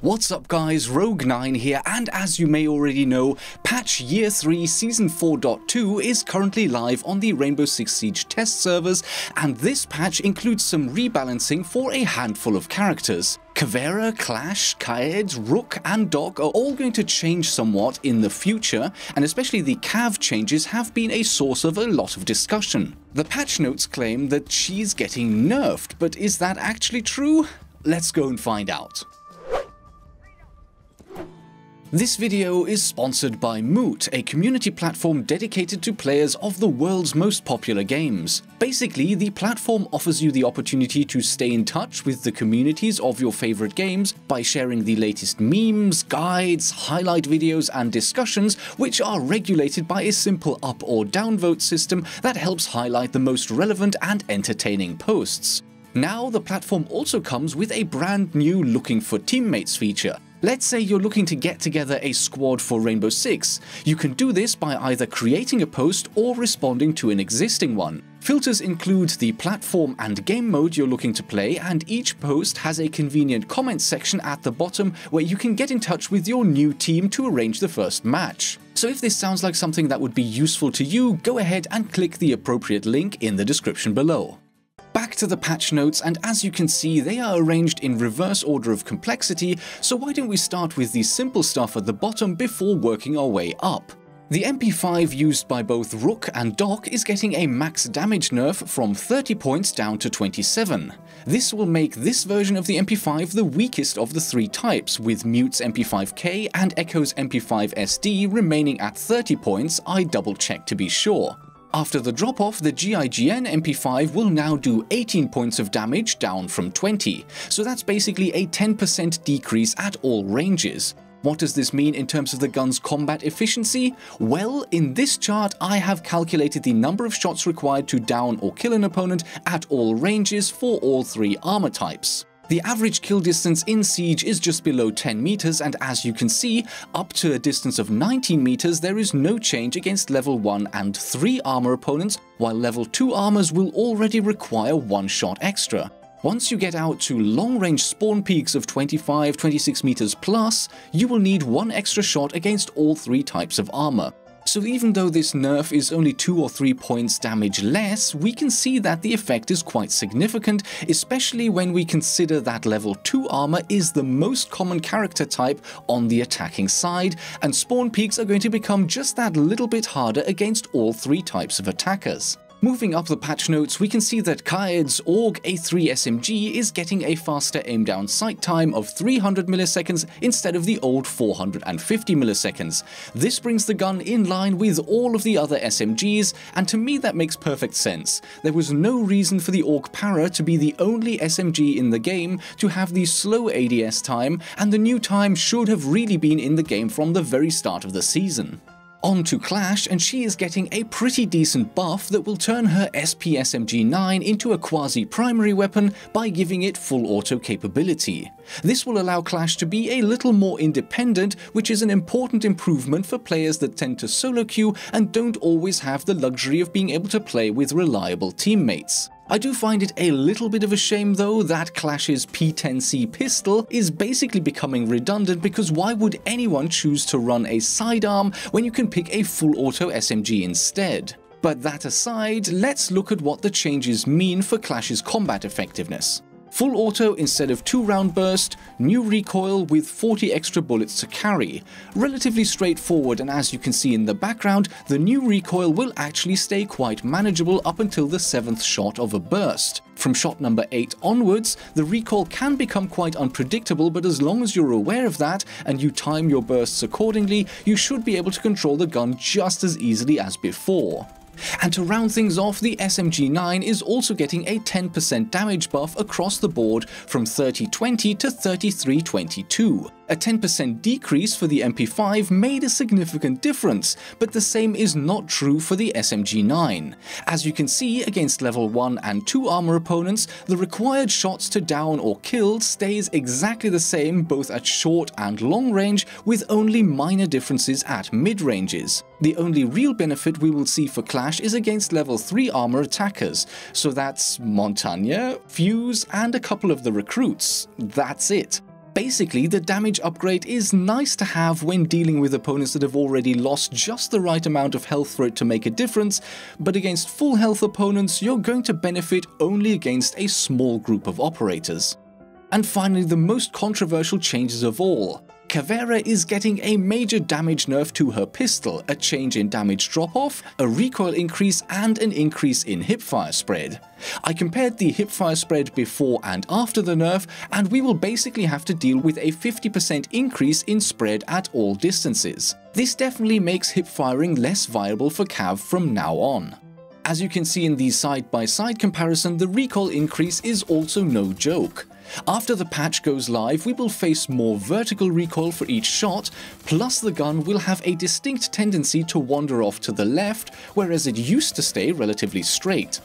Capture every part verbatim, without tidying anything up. What's up guys, Rogue nine here, and as you may already know, patch year three season four point two is currently live on the Rainbow Six Siege test servers, and this patch includes some rebalancing for a handful of characters. Caveira, Clash, Kaid, Rook and Doc are all going to change somewhat in the future, and especially the Cav changes have been a source of a lot of discussion. The patch notes claim that she's getting nerfed, but is that actually true? Let's go and find out. This video is sponsored by Moot, a community platform dedicated to players of the world's most popular games. Basically, the platform offers you the opportunity to stay in touch with the communities of your favorite games by sharing the latest memes, guides, highlight videos and discussions, which are regulated by a simple up or downvote system that helps highlight the most relevant and entertaining posts. Now, the platform also comes with a brand new Looking for Teammates feature. Let's say you're looking to get together a squad for Rainbow Six. You can do this by either creating a post or responding to an existing one. Filters include the platform and game mode you're looking to play, and each post has a convenient comment section at the bottom where you can get in touch with your new team to arrange the first match. So if this sounds like something that would be useful to you, go ahead and click the appropriate link in the description below. Back to the patch notes, and as you can see, they are arranged in reverse order of complexity, so why don't we start with the simple stuff at the bottom before working our way up. The M P five used by both Rook and Doc is getting a max damage nerf from thirty points down to twenty-seven. This will make this version of the M P five the weakest of the three types, with Moot's M P five K and Echo's M P five S D remaining at thirty points, I double checked to be sure. After the drop-off, the G I G N M P five will now do eighteen points of damage, down from twenty, so that's basically a ten percent decrease at all ranges. What does this mean in terms of the gun's combat efficiency? Well, in this chart I have calculated the number of shots required to down or kill an opponent at all ranges for all three armor types. The average kill distance in Siege is just below ten meters, and as you can see, up to a distance of nineteen meters there is no change against level one and three armor opponents, while level two armors will already require one shot extra. Once you get out to long-range spawn peaks of twenty-five to twenty-six meters plus, you will need one extra shot against all three types of armor. So even though this nerf is only two or three points damage less, we can see that the effect is quite significant, especially when we consider that level two armor is the most common character type on the attacking side, and spawn peaks are going to become just that little bit harder against all three types of attackers. Moving up the patch notes, we can see that Kaid's A U G A three S M G is getting a faster aim down sight time of three hundred milliseconds instead of the old four hundred fifty milliseconds. This brings the gun in line with all of the other S M Gs, and to me that makes perfect sense. There was no reason for the A U G Para to be the only S M G in the game to have the slow A D S time, and the new time should have really been in the game from the very start of the season. On to Clash, and she is getting a pretty decent buff that will turn her S P S M G nine into a quasi-primary weapon by giving it full auto capability. This will allow Clash to be a little more independent, which is an important improvement for players that tend to solo queue and don't always have the luxury of being able to play with reliable teammates. I do find it a little bit of a shame though that Clash's P ten C pistol is basically becoming redundant, because why would anyone choose to run a sidearm when you can pick a full auto S M G instead? But that aside, let's look at what the changes mean for Clash's combat effectiveness. Full auto instead of two round burst, new recoil with forty extra bullets to carry. Relatively straightforward, and as you can see in the background, the new recoil will actually stay quite manageable up until the seventh shot of a burst. From shot number eight onwards, the recoil can become quite unpredictable, but as long as you're aware of that and you time your bursts accordingly, you should be able to control the gun just as easily as before. And to round things off, the S M G nine is also getting a ten percent damage buff across the board from thirty twenty to thirty-three twenty-two. A ten percent decrease for the M P five made a significant difference, but the same is not true for the S M G nine. As you can see, against level one and two armor opponents, the required shots to down or kill stays exactly the same both at short and long range, with only minor differences at mid ranges. The only real benefit we will see for Clash is against level three armor attackers, so that's Montagne, Fuse and a couple of the recruits. That's it. Basically, the damage upgrade is nice to have when dealing with opponents that have already lost just the right amount of health for it to make a difference, but against full health opponents, you're going to benefit only against a small group of operators. And finally, the most controversial changes of all. Caveira is getting a major damage nerf to her pistol, a change in damage drop-off, a recoil increase and an increase in hipfire spread. I compared the hipfire spread before and after the nerf, and we will basically have to deal with a fifty percent increase in spread at all distances. This definitely makes hipfiring less viable for Cav from now on. As you can see in the side-by-side comparison, the recoil increase is also no joke. After the patch goes live, we will face more vertical recoil for each shot, plus the gun will have a distinct tendency to wander off to the left, whereas it used to stay relatively straight.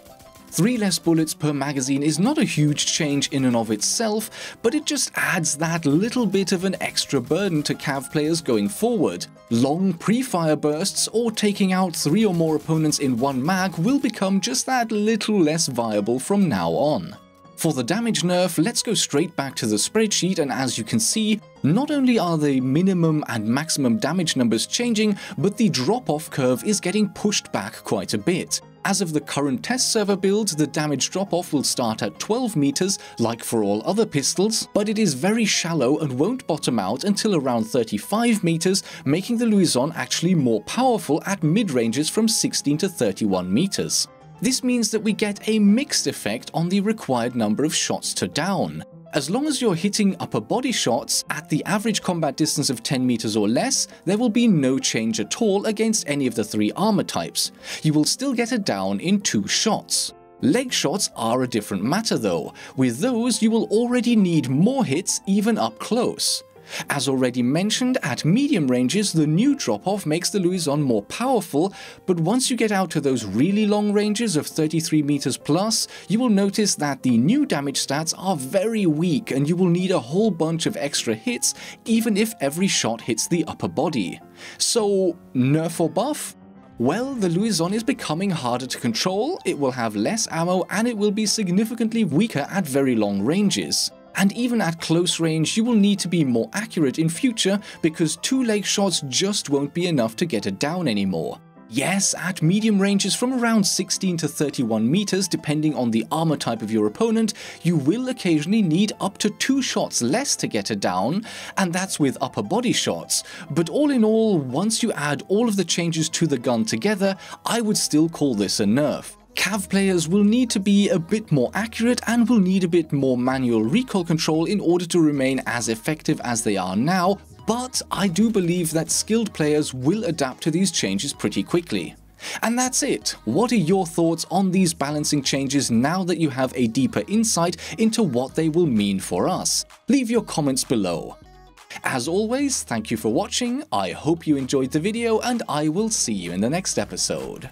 Three less bullets per magazine is not a huge change in and of itself, but it just adds that little bit of an extra burden to Cav players going forward. Long pre-fire bursts or taking out three or more opponents in one mag will become just that little less viable from now on. For the damage nerf, let's go straight back to the spreadsheet, and as you can see, not only are the minimum and maximum damage numbers changing, but the drop-off curve is getting pushed back quite a bit. As of the current test server build, the damage drop-off will start at twelve meters, like for all other pistols, but it is very shallow and won't bottom out until around thirty-five meters, making the Luison actually more powerful at mid-ranges from sixteen to thirty-one meters. This means that we get a mixed effect on the required number of shots to down. As long as you're hitting upper body shots at the average combat distance of ten meters or less, there will be no change at all against any of the three armor types. You will still get a down in two shots. Leg shots are a different matter though. With those, you will already need more hits even up close. As already mentioned, at medium ranges, the new drop-off makes the Luison more powerful, but once you get out to those really long ranges of thirty-three meters plus, you will notice that the new damage stats are very weak and you will need a whole bunch of extra hits, even if every shot hits the upper body. So, nerf or buff? Well, the Luison is becoming harder to control, it will have less ammo, and it will be significantly weaker at very long ranges. And even at close range, you will need to be more accurate in future because two leg shots just won't be enough to get it down anymore. Yes, at medium ranges from around sixteen to thirty-one meters, depending on the armor type of your opponent, you will occasionally need up to two shots less to get it down, and that's with upper body shots. But all in all, once you add all of the changes to the gun together, I would still call this a nerf. Cav players will need to be a bit more accurate and will need a bit more manual recoil control in order to remain as effective as they are now, but I do believe that skilled players will adapt to these changes pretty quickly. And that's it. What are your thoughts on these balancing changes now that you have a deeper insight into what they will mean for us? Leave your comments below. As always, thank you for watching, I hope you enjoyed the video, and I will see you in the next episode.